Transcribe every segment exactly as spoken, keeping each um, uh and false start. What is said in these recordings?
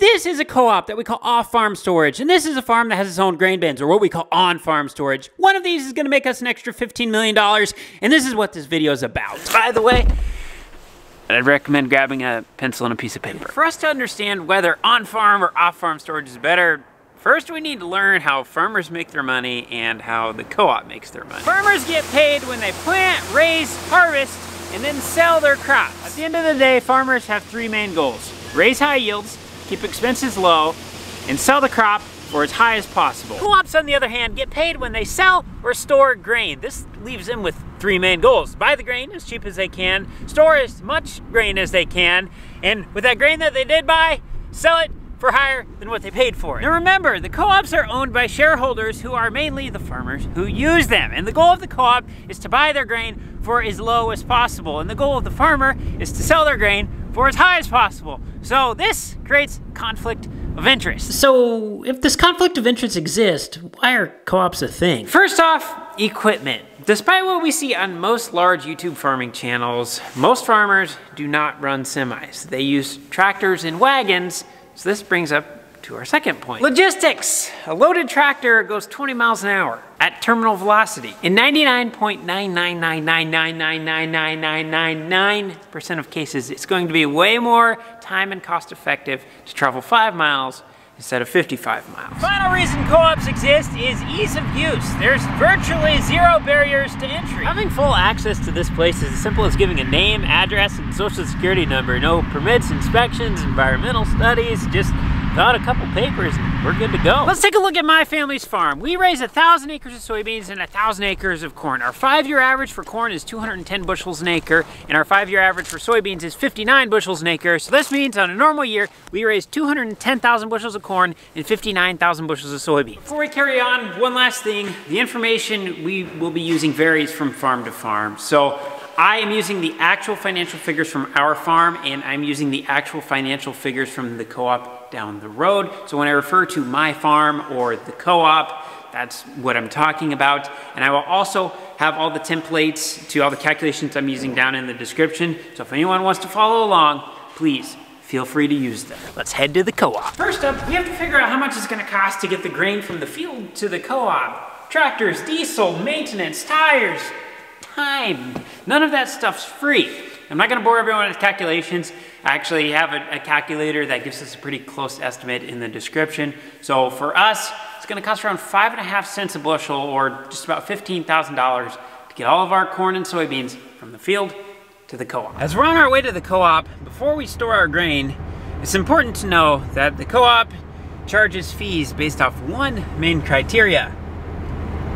This is a co-op that we call off-farm storage, and this is a farm that has its own grain bins, or what we call on-farm storage. One of these is gonna make us an extra fifteen million dollars, and this is what this video is about. By the way, I'd recommend grabbing a pencil and a piece of paper. For us to understand whether on-farm or off-farm storage is better, first, we need to learn how farmers make their money and how the co-op makes their money. Farmers get paid when they plant, raise, harvest, and then sell their crops. At the end of the day, farmers have three main goals: raise high yields, keep expenses low, and sell the crop for as high as possible. Co-ops, on the other hand, get paid when they sell or store grain. This leaves them with three main goals: buy the grain as cheap as they can, store as much grain as they can, and with that grain that they did buy, sell it for higher than what they paid for it. Now remember, the co-ops are owned by shareholders who are mainly the farmers who use them. And the goal of the co-op is to buy their grain for as low as possible. And the goal of the farmer is to sell their grain for as high as possible. So this creates conflict of interest. So if this conflict of interest exists, why are co-ops a thing? First off, equipment. Despite what we see on most large YouTube farming channels, most farmers do not run semis. They use tractors and wagons. So this brings up to our second point. Logistics. A loaded tractor goes twenty miles an hour at terminal velocity. In ninety-nine point nine nine nine nine nine nine nine nine nine nine nine nine percent of cases, it's going to be way more time and cost effective to travel five miles instead of fifty-five miles. Final reason co-ops exist is ease of use. There's virtually zero barriers to entry. Having full access to this place is as simple as giving a name, address, and social security number. No permits, inspections, environmental studies, just got a couple papers and we're good to go. Let's take a look at my family's farm. We raise a thousand acres of soybeans and a thousand acres of corn. Our five-year average for corn is two hundred ten bushels an acre, and our five-year average for soybeans is fifty-nine bushels an acre. So this means on a normal year, we raise two hundred ten thousand bushels of corn and fifty-nine thousand bushels of soybeans. Before we carry on, one last thing. The information we will be using varies from farm to farm. So I am using the actual financial figures from our farm, and I'm using the actual financial figures from the co-op down the road. So when I refer to my farm or the co-op, that's what I'm talking about. And I will also have all the templates to all the calculations I'm using down in the description. So if anyone wants to follow along, please feel free to use them. Let's head to the co-op. First up, we have to figure out how much it's gonna cost to get the grain from the field to the co-op. Tractors, diesel, maintenance, tires, time. None of that stuff's free. I'm not gonna bore everyone with calculations. I actually have a, a calculator that gives us a pretty close estimate in the description. So for us, it's gonna cost around five and a half cents a bushel, or just about fifteen thousand dollars, to get all of our corn and soybeans from the field to the co-op. As we're on our way to the co-op, before we store our grain, it's important to know that the co-op charges fees based off one main criteria: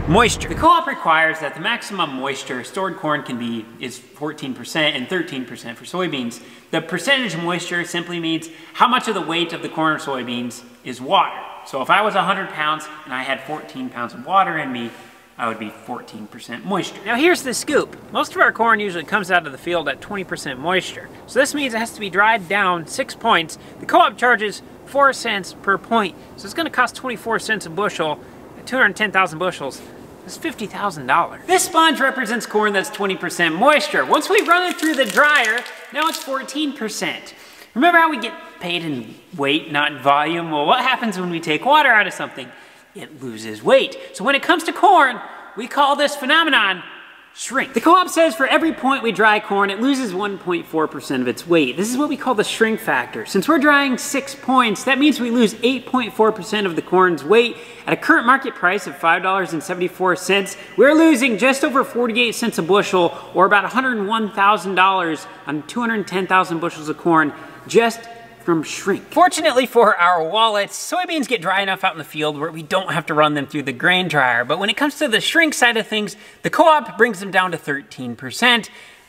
moisture. The co-op requires that the maximum moisture stored corn can be is fourteen percent and thirteen percent for soybeans. The percentage of moisture simply means how much of the weight of the corn or soybeans is water. So if I was one hundred pounds and I had fourteen pounds of water in me, I would be fourteen percent moisture. Now here's the scoop. Most of our corn usually comes out of the field at twenty percent moisture. So this means it has to be dried down six points. The co-op charges four cents per point. So it's gonna cost twenty-four cents a bushel. two hundred ten thousand bushels, that's fifty thousand dollars. This sponge represents corn that's twenty percent moisture. Once we run it through the dryer, now it's fourteen percent. Remember how we get paid in weight, not in volume? Well, what happens when we take water out of something? It loses weight. So when it comes to corn, we call this phenomenon shrink. The co-op says for every point we dry corn, it loses one point four percent of its weight. This is what we call the shrink factor. Since we're drying six points, that means we lose eight point four percent of the corn's weight. At a current market price of five dollars and seventy-four cents, we're losing just over forty-eight cents a bushel, or about one hundred one thousand dollars on two hundred ten thousand bushels of corn just from shrink. Fortunately for our wallets, soybeans get dry enough out in the field where we don't have to run them through the grain dryer. But when it comes to the shrink side of things, the co-op brings them down to thirteen percent.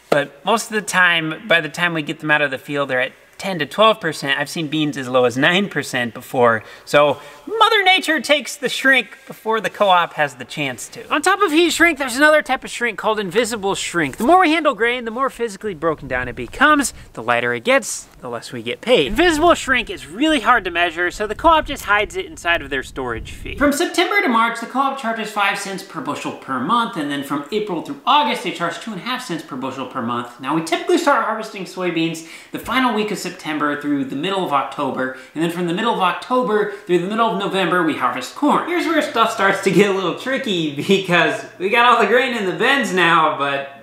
But most of the time, by the time we get them out of the field, they're at ten to twelve percent. I've seen beans as low as nine percent before. So Mother Nature takes the shrink before the co-op has the chance to. On top of heat shrink, there's another type of shrink called invisible shrink. The more we handle grain, the more physically broken down it becomes. The lighter it gets, the the less we get paid. Invisible shrink is really hard to measure, so the co-op just hides it inside of their storage fee. From September to March, the co-op charges five cents per bushel per month, and then from April through August, they charge two and a half cents per bushel per month. Now, we typically start harvesting soybeans the final week of September through the middle of October, and then from the middle of October through the middle of November, we harvest corn. Here's where stuff starts to get a little tricky, because we got all the grain in the bins now, but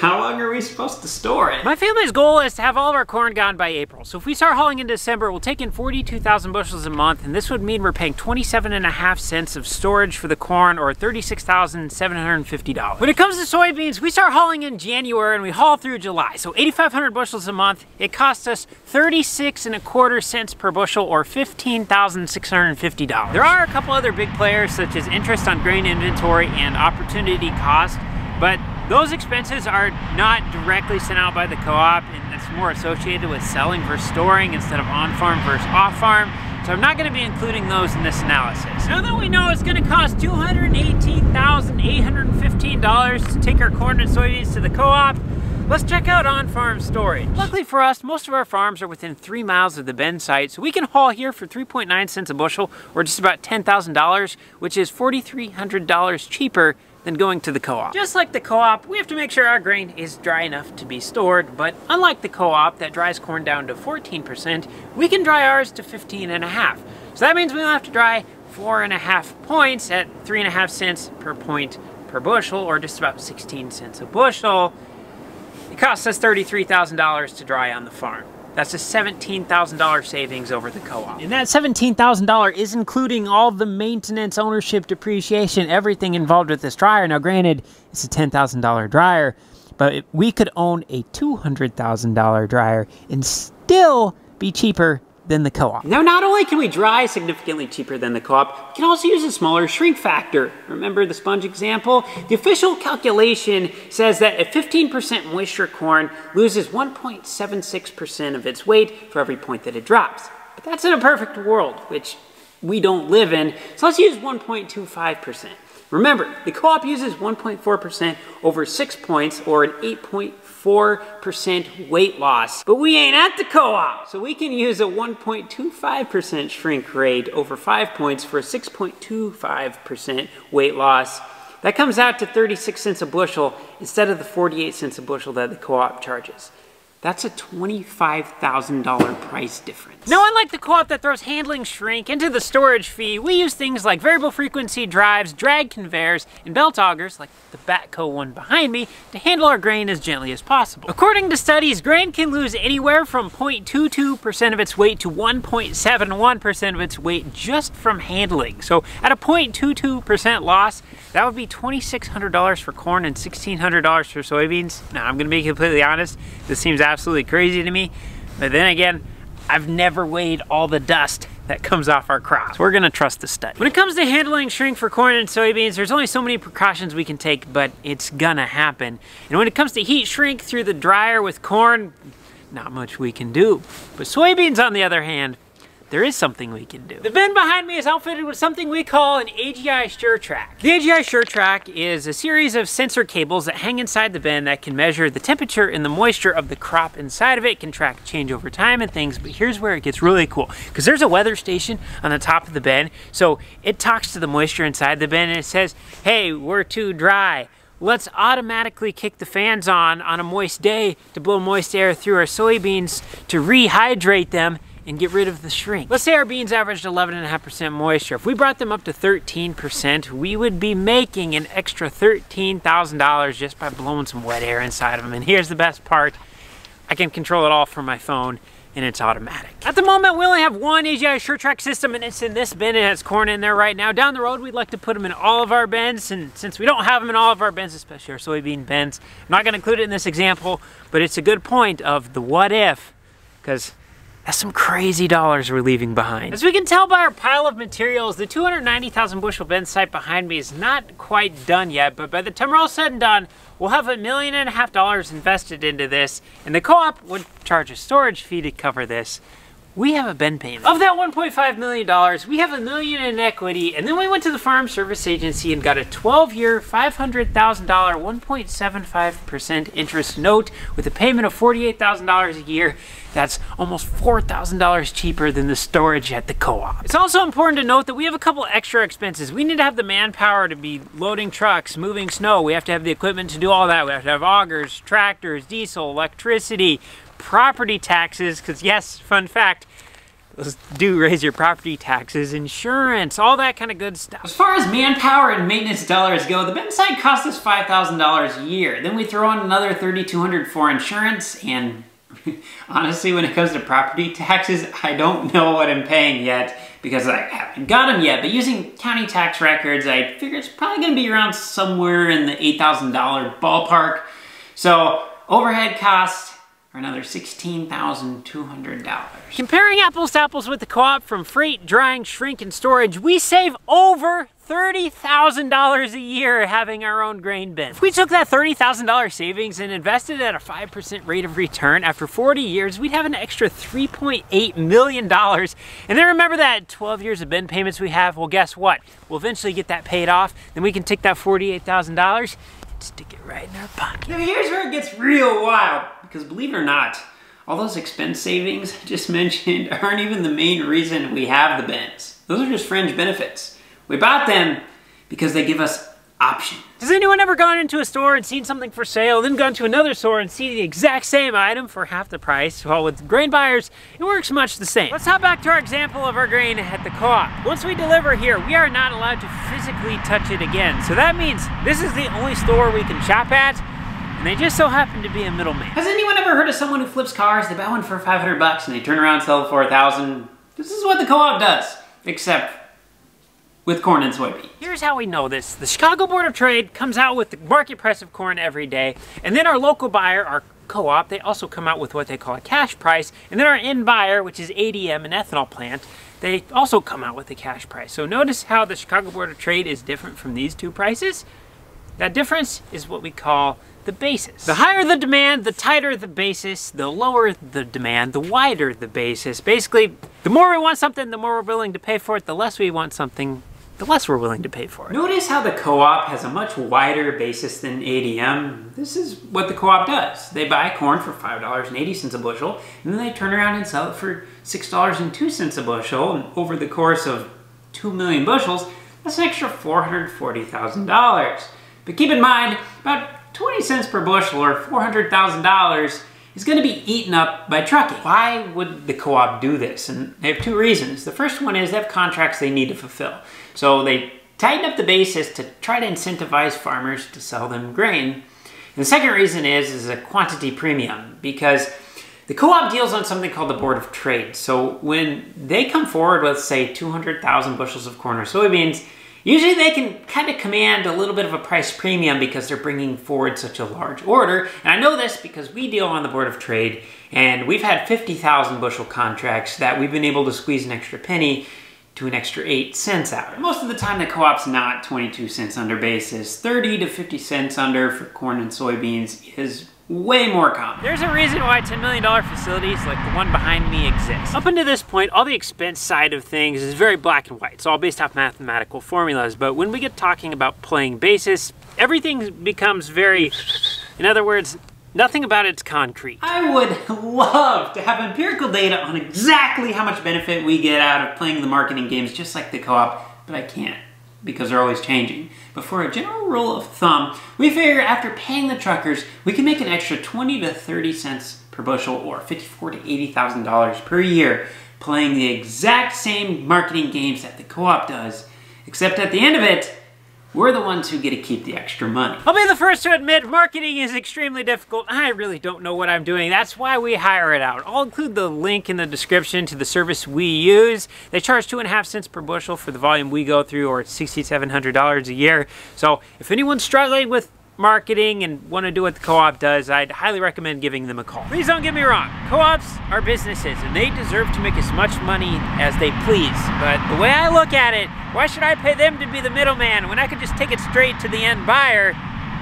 how long are we supposed to store it? My family's goal is to have all of our corn gone by April. So if we start hauling in December, we'll take in forty-two thousand bushels a month, and this would mean we're paying twenty-seven and a half cents of storage for the corn, or thirty-six thousand seven hundred fifty dollars. When it comes to soybeans, we start hauling in January and we haul through July. So eighty-five hundred bushels a month, it costs us thirty-six and a quarter cents per bushel, or fifteen thousand six hundred fifty dollars. There are a couple other big players, such as interest on grain inventory and opportunity cost, but those expenses are not directly sent out by the co-op, and that's more associated with selling versus storing instead of on-farm versus off-farm. So I'm not gonna be including those in this analysis. Now that we know it's gonna cost two hundred eighteen thousand eight hundred fifteen dollars to take our corn and soybeans to the co-op, let's check out on-farm storage. Luckily for us, most of our farms are within three miles of the bin site, so we can haul here for three point nine cents a bushel, or just about ten thousand dollars, which is forty-three hundred dollars cheaper than going to the co-op. Just like the co-op, we have to make sure our grain is dry enough to be stored, but unlike the co-op that dries corn down to fourteen percent, we can dry ours to fifteen and a half. So that means we'll have to dry four and a half points at three and a half cents per point per bushel, or just about sixteen cents a bushel. It costs us thirty-three thousand dollars to dry on the farm. That's a seventeen thousand dollars savings over the co-op. And that seventeen thousand dollars is including all the maintenance, ownership, depreciation, everything involved with this dryer. Now granted, it's a ten thousand dollar dryer, but it, we could own a two hundred thousand dollar dryer and still be cheaper than the co-op. Now, not only can we dry significantly cheaper than the co-op, we can also use a smaller shrink factor. Remember the sponge example? The official calculation says that a fifteen percent moisture corn loses one point seven six percent of its weight for every point that it drops. But that's in a perfect world, which we don't live in, so let's use one point two five percent. Remember, the co-op uses one point four percent over six points, or an eight point four percent weight loss. But we ain't at the co-op, so we can use a one point two five percent shrink rate over five points for a six point two five percent weight loss. That comes out to thirty-six cents a bushel instead of the forty-eight cents a bushel that the co-op charges. That's a twenty-five thousand dollar price difference. Now, unlike the co-op that throws handling shrink into the storage fee, we use things like variable frequency drives, drag conveyors, and belt augers, like the Batco one behind me, to handle our grain as gently as possible. According to studies, grain can lose anywhere from zero point two two percent of its weight to one point seven one percent of its weight just from handling. So at a zero point two two percent loss, that would be twenty-six hundred dollars for corn and sixteen hundred dollars for soybeans. Now, I'm gonna be completely honest, this seems absolutely crazy to me, but then again, I've never weighed all the dust that comes off our crops. We're gonna trust the study. When it comes to handling shrink for corn and soybeans, there's only so many precautions we can take, but it's gonna happen. And when it comes to heat shrink through the dryer with corn, not much we can do. But soybeans, on the other hand, there is something we can do. The bin behind me is outfitted with something we call an A G I SureTrack. The A G I SureTrack is a series of sensor cables that hang inside the bin that can measure the temperature and the moisture of the crop inside of it, can track change over time and things, but here's where it gets really cool, because there's a weather station on the top of the bin, so it talks to the moisture inside the bin and it says, hey, we're too dry. Let's automatically kick the fans on on a moist day to blow moist air through our soybeans to rehydrate them and get rid of the shrink. Let's say our beans averaged eleven point five percent moisture. If we brought them up to thirteen percent, we would be making an extra thirteen thousand dollars just by blowing some wet air inside of them. And here's the best part, I can control it all from my phone, and it's automatic. At the moment, we only have one A G I SureTrack system, and it's in this bin. It has corn in there right now. Down the road, we'd like to put them in all of our bins, and since we don't have them in all of our bins, especially our soybean bins, I'm not gonna include it in this example, but it's a good point of the what if, because that's some crazy dollars we're leaving behind. As we can tell by our pile of materials, the two hundred ninety thousand bushel bin site behind me is not quite done yet, but by the time we're all said and done, we'll have a million and a half dollars invested into this, and the co-op would charge a storage fee to cover this, we have a Ben payment. Of that one point five million dollars, we have a million in equity, and then we went to the Farm Service Agency and got a twelve year, five hundred thousand dollar, one point seven five percent interest note with a payment of forty-eight thousand dollars a year. That's almost four thousand dollars cheaper than the storage at the co-op. It's also important to note that we have a couple extra expenses. We need to have the manpower to be loading trucks, moving snow. We have to have the equipment to do all that. We have to have augers, tractors, diesel, electricity, property taxes, because yes, fun fact, those do raise your property taxes, insurance, all that kind of good stuff. As far as manpower and maintenance dollars go, the bin side costs us five thousand dollars a year. Then we throw on another thirty-two hundred dollars for insurance, and honestly, when it comes to property taxes, I don't know what I'm paying yet because I haven't got them yet. But using county tax records, I figure it's probably gonna be around somewhere in the eight thousand dollar ballpark. So overhead costs, another sixteen thousand two hundred dollars. Comparing apples to apples with the co-op, from freight, drying, shrink, and storage, we save over thirty thousand dollars a year having our own grain bin. If we took that thirty thousand dollar savings and invested at a five percent rate of return, after forty years, we'd have an extra three point eight million dollars. And then remember that twelve years of bin payments we have? Well, guess what? We'll eventually get that paid off. Then we can take that forty-eight thousand dollars and stick it right in our pocket. Now here's where it gets real wild. Because believe it or not, all those expense savings I just mentioned aren't even the main reason we have the bins. Those are just fringe benefits. We bought them because they give us options. Has anyone ever gone into a store and seen something for sale, then gone to another store and seen the exact same item for half the price? Well, with grain buyers, it works much the same. Let's hop back to our example of our grain at the co-op. Once we deliver here, we are not allowed to physically touch it again. So that means this is the only store we can shop at, and they just so happen to be a middleman. Has anyone ever heard of someone who flips cars? They buy one for five hundred bucks and they turn around and sell it for a thousand. This is what the co-op does, except with corn and soybeans. Here's how we know this. The Chicago Board of Trade comes out with the market price of corn every day, and then our local buyer, our co-op, they also come out with what they call a cash price, and then our end buyer, which is A D M, an ethanol plant, they also come out with a cash price. So notice how the Chicago Board of Trade is different from these two prices. That difference is what we call the basis. The higher the demand, the tighter the basis, the lower the demand, the wider the basis. Basically, the more we want something, the more we're willing to pay for it. The less we want something, the less we're willing to pay for it. Notice how the co-op has a much wider basis than A D M. This is what the co-op does. They buy corn for five dollars and eighty cents a bushel, and then they turn around and sell it for six dollars and two cents a bushel. And over the course of two million bushels, that's an extra four hundred forty thousand dollars. But keep in mind, about twenty cents per bushel, or four hundred thousand dollars, is going to be eaten up by trucking. Why would the co-op do this? And they have two reasons. The first one is they have contracts they need to fulfill. So they tighten up the basis to try to incentivize farmers to sell them grain. And the second reason is, is a quantity premium, because the co-op deals on something called the Board of Trade. So when they come forward with, say, two hundred thousand bushels of corn or soybeans, usually they can kind of command a little bit of a price premium because they're bringing forward such a large order. And I know this because we deal on the Board of Trade, and we've had fifty thousand bushel contracts that we've been able to squeeze an extra penny to an extra eight cents out. Most of the time the co-op's not twenty-two cents under basis. thirty to fifty cents under for corn and soybeans is way more common. There's a reason why ten million dollar facilities like the one behind me exist. Up until this point, all the expense side of things is very black and white. It's all based off mathematical formulas. But when we get talking about playing basis, everything becomes very, in other words, nothing about it's concrete. I would love to have empirical data on exactly how much benefit we get out of playing the marketing games just like the co-op, but I can't, because they're always changing. But for a general rule of thumb, we figure after paying the truckers, we can make an extra twenty to thirty cents per bushel, or fifty-four to eighty thousand dollars per year, playing the exact same marketing games that the co-op does, except at the end of it, we're the ones who get to keep the extra money. I'll be the first to admit, marketing is extremely difficult. I really don't know what I'm doing. That's why we hire it out. I'll include the link in the description to the service we use. They charge two and a half cents per bushel for the volume we go through, or it's six thousand seven hundred dollars a year. So if anyone's struggling with marketing and want to do what the co-op does, I'd highly recommend giving them a call. Please don't get me wrong, co-ops are businesses and they deserve to make as much money as they please. But the way I look at it, why should I pay them to be the middleman when I could just take it straight to the end buyer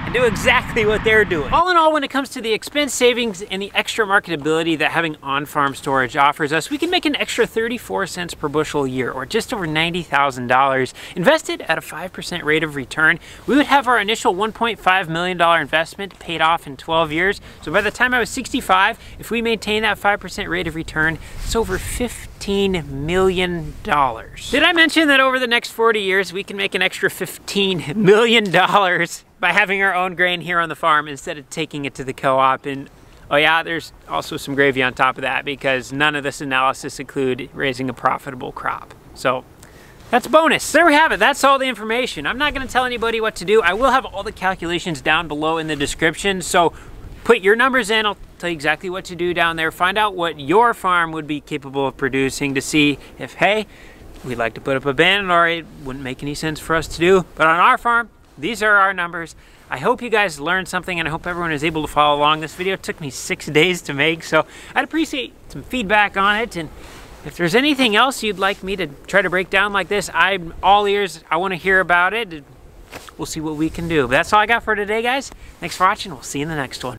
and do exactly what they're doing. All in all, when it comes to the expense savings and the extra marketability that having on-farm storage offers us, we can make an extra thirty-four cents per bushel a year, or just over ninety thousand dollars. Invested at a five percent rate of return, we would have our initial one point five million dollars investment paid off in twelve years. So by the time I was sixty-five, if we maintain that five percent rate of return, it's over fifteen million dollars. Did I mention that over the next forty years, we can make an extra fifteen million dollars by having our own grain here on the farm instead of taking it to the co-op? And oh yeah, there's also some gravy on top of that, because none of this analysis include raising a profitable crop. So that's bonus. There we have it. That's all the information. I'm not going to tell anybody what to do. I will have all the calculations down below in the description. So put your numbers in. I'll tell you exactly what to do down there. Find out what your farm would be capable of producing to see if, hey, we'd like to put up a banner, or it wouldn't make any sense for us to do. But on our farm, these are our numbers. I hope you guys learned something, and I hope everyone is able to follow along. This video took me six days to make, so I'd appreciate some feedback on it. And if there's anything else you'd like me to try to break down like this, I'm all ears. I want to hear about it. We'll see what we can do. But that's all I got for today, guys. Thanks for watching. We'll see you in the next one.